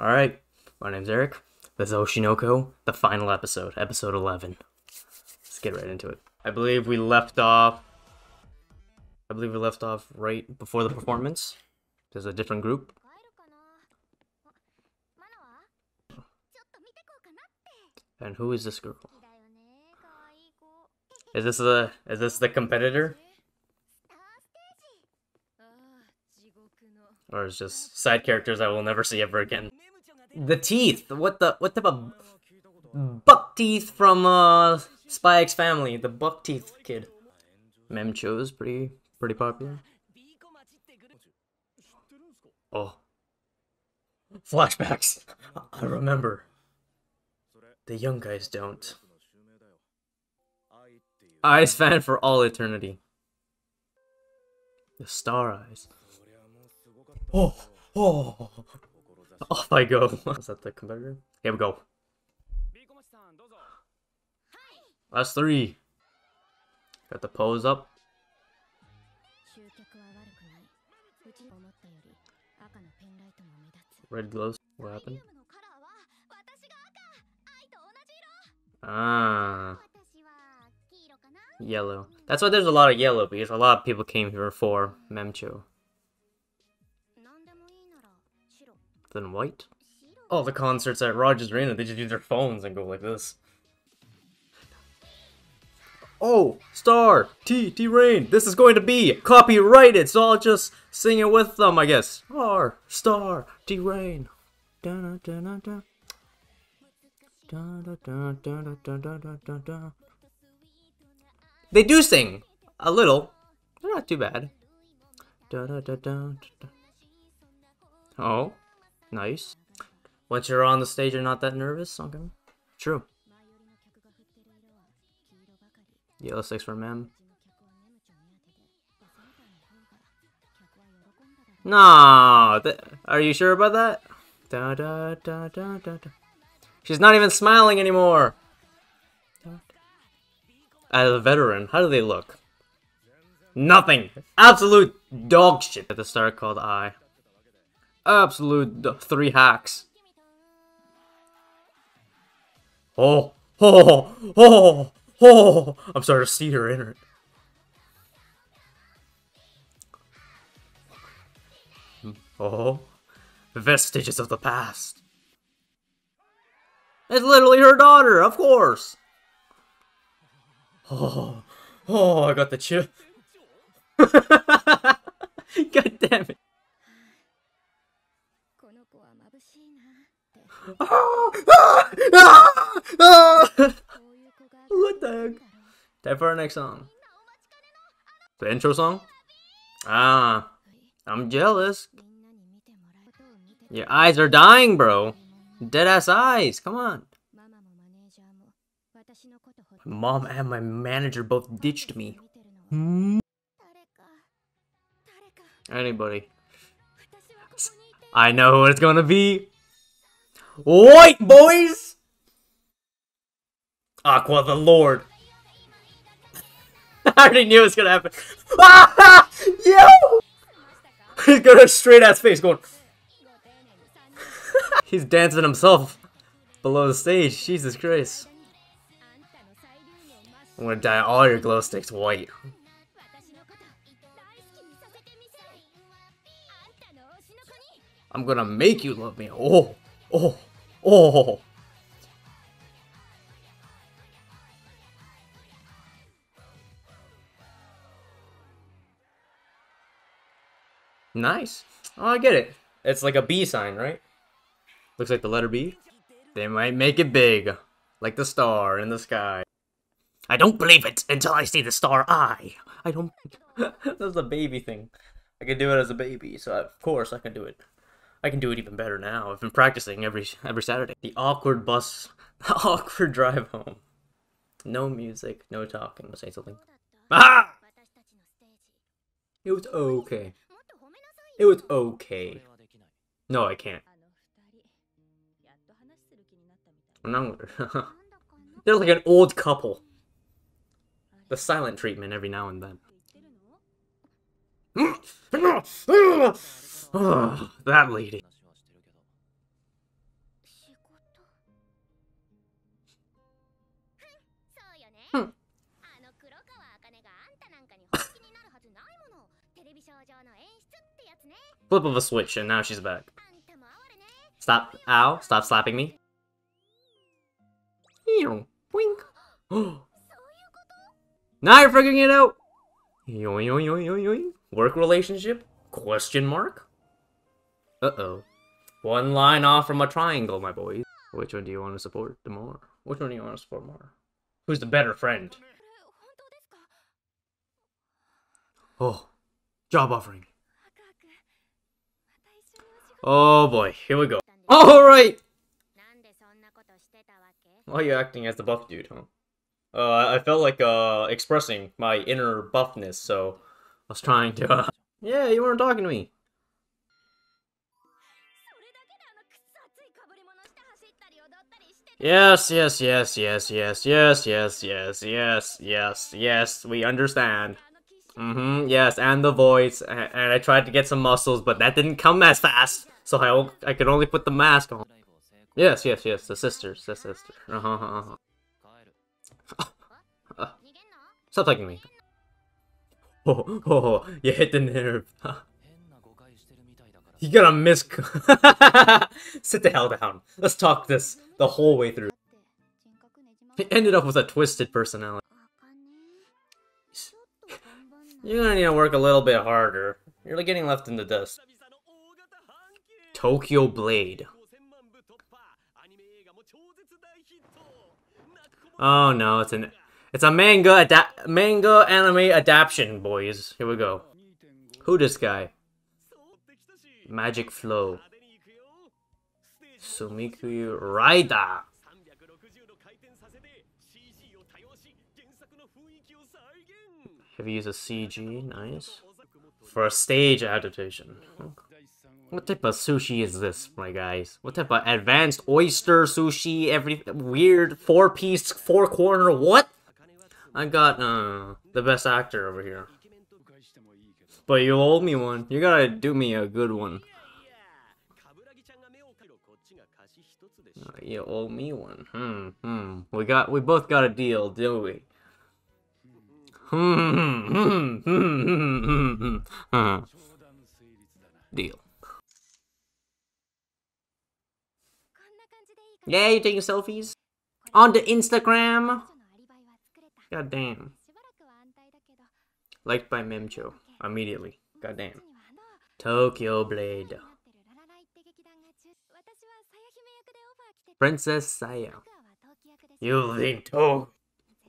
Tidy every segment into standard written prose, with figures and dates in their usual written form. Alright, my name's Eric. This is Oshi no Ko, the final episode, episode 11. Let's get right into it. I believe we left off right before the performance. There's a different group. And who is this girl? Is this the competitor? Or it's just side characters I will never see ever again. The teeth! What type of buck teeth from Spy X Family? The buck teeth kid. Memcho is pretty popular. Oh, flashbacks. I remember. The young guys don't. Eyes fan for all eternity. The star eyes. Oh, off I go. Is that the competitor? Here we go. Last three. Got the pose up. Red glows. What happened? Ah. Yellow. That's why there's a lot of yellow, because a lot of people came here for Memcho. Then white? Oh, the concerts at Rogers Arena, they just use their phones and go like this. Oh! Star! T Rain! This is going to be copyrighted, so I'll just sing it with them, I guess. Star! T Rain! Dun dun dun dun. They do sing a little. They're not too bad. Oh, nice. Once you're on the stage, you're not that nervous. Okay, true. Yellow sticks for Mem. No, are you sure about that? Da da da da da da. She's not even smiling anymore! As a veteran, how do they look? Nothing! Absolute dog shit! At the star called I. Absolute three hacks. Oh! I'm starting to see her in it. Oh. Vestiges of the past. It's literally her daughter, of course! Oh, I got the chip. God damn it. What the heck? Time for our next song. The intro song? Ah. I'm jealous. Your eyes are dying, bro. Dead-ass eyes, come on. My mom and my manager both ditched me. Anybody. I know what it's gonna be. White boys! Aqua the Lord. I already knew it was gonna happen. Yo! He's got a straight-ass face going... He's dancing himself below the stage. Jesus Christ. I'm gonna dye all your glow sticks white. I'm gonna make you love me. Oh. Nice. Oh, I get it. It's like a B sign, right? Looks like the letter B. They might make it big, like the star in the sky. I don't believe it until I see the star eye. I don't... That's the baby thing. I could do it as a baby, so of course I can do it. I can do it even better now. I've been practicing every Saturday. The awkward drive home. No music, no talking. I'll say something. Ah! It was okay. It was okay. No, I can't. They're like an old couple. The silent treatment every now and then. That lady. Flip of a switch, and now she's back. Stop. Ow. Stop slapping me. Boink. Now you're figuring it out! Work relationship? Question mark? Uh-oh. One line off from a triangle, my boys. Which one do you want to support more? Which one do you want to support more? Who's the better friend? Oh. Job offering. Oh boy, here we go. Alright! Why are you acting as the buff dude, huh? I felt like expressing my inner buffness, so I was trying to. Yeah, you weren't talking to me. Yes. We understand. Yes, and the voice, and I tried to get some muscles, but that didn't come as fast, so I could only put the mask on. Yes. The sisters, Stop talking to me. Oh, you hit the nerve. You gotta miss. Sit the hell down. Let's talk this the whole way through. It ended up with a twisted personality. You're gonna need to work a little bit harder. You're getting left in the dust. Tokyo Blade. Oh no, it's a manga anime adaptation, boys. Here we go. Who this guy? Magic Flow. Sumikuyu Raida. Have you used a CG? Nice. For a stage adaptation. What type of sushi is this, my guys? What type of advanced oyster sushi? Every weird four-piece, four-corner. What? I got the best actor over here, but you'll owe me one. You gotta do me a good one. You owe me one. We both got a deal, didn't we? Deal. Yeah, you taking selfies? On the Instagram? Goddamn. Liked by Memcho. Immediately. Goddamn. Tokyo Blade. Princess Saya. You think Tokyo?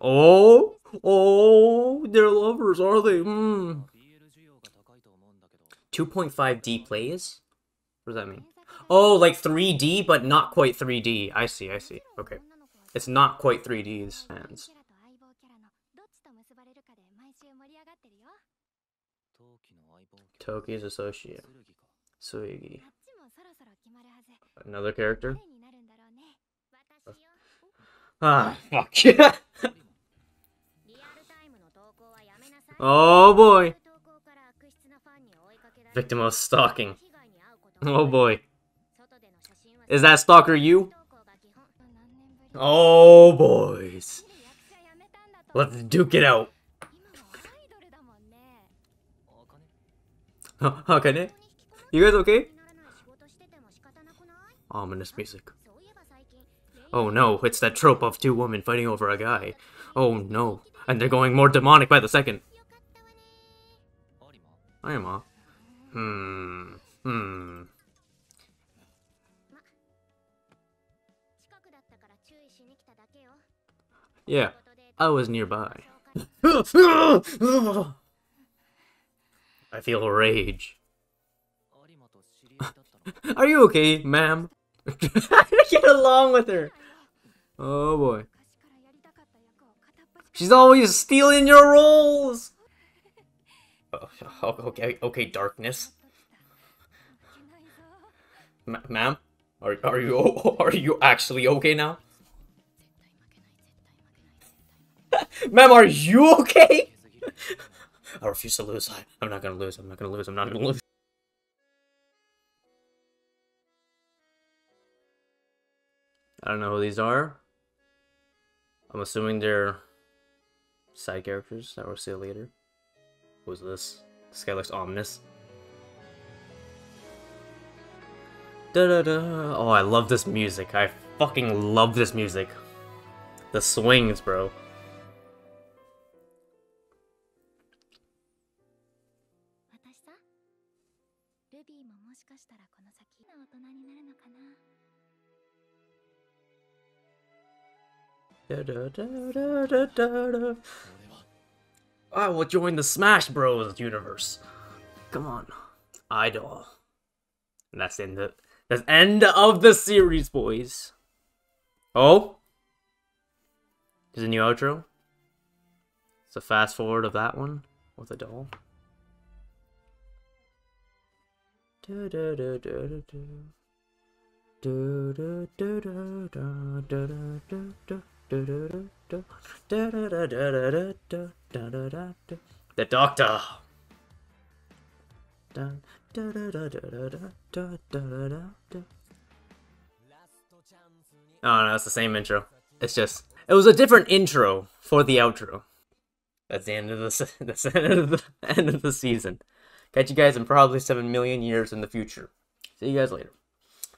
Oh? Oh, they're lovers, are they? 2.5D plays? What does that mean? Oh, like 3D, but not quite 3D. I see. Okay. It's not quite 3D's hands. Toki's associate. Suigi. Another character? Ah, fuck. Oh boy. Victim of stalking. Oh boy. Is that stalker you? Oh boys. Let's duke it out. Hakane? You guys okay? Ominous music. Oh no, it's that trope of two women fighting over a guy. Oh no, and they're going more demonic by the second. Arima. Yeah, I was nearby. I feel rage. Are you okay, ma'am? Get along with her. Oh boy. She's always stealing your roles. Okay, darkness. Ma'am, are you actually okay now? Ma'am, are you okay? I refuse to lose. I'm not gonna lose. I don't know who these are. I'm assuming they're side characters that we'll see later. Who's this? This guy looks ominous. Da-da-da. Oh, I love this music. I fucking love this music. The swings, bro. I will join the Smash Bros. universe. Come on, idol. And that's the end of it. That's the end of the series, boys. Oh, there's a new outro. It's a fast forward of that one with a doll. The doctor. Oh no, it's the same intro. It's just it was a different intro for the outro. That's the end of the season. Catch you guys in probably 7 million years in the future. See you guys later.